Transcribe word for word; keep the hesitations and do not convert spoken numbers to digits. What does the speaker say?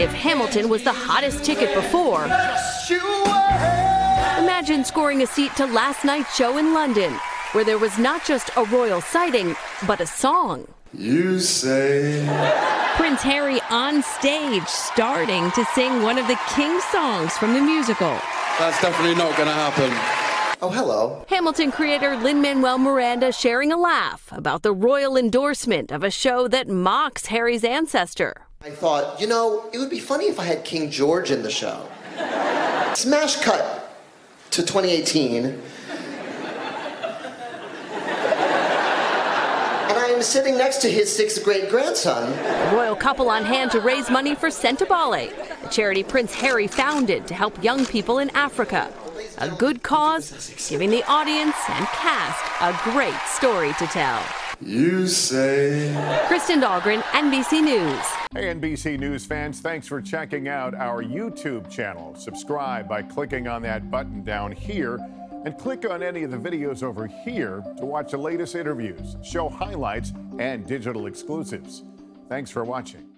If Hamilton was the hottest ticket before, imagine scoring a seat to last night's show in London, where there was not just a royal sighting, but a song. You say. Prince Harry on stage, starting to sing one of the King's songs from the musical. That's definitely not going to happen. Oh, hello. Hamilton creator Lin-Manuel Miranda sharing a laugh about the royal endorsement of a show that mocks Harry's ancestor. I thought, you know, it would be funny if I had King George in the show. Smash cut to twenty eighteen. And I am sitting next to his sixth grade grandson. The royal couple on hand to raise money for Sentebale, a charity Prince Harry founded to help young people in Africa. A good cause, giving the audience and cast a great story to tell. You say. Kristen Dahlgren, N B C News. Hey, N B C News fans, thanks for checking out our YouTube channel. Subscribe by clicking on that button down here, and click on any of the videos over here to watch the latest interviews, show highlights, and digital exclusives. Thanks for watching.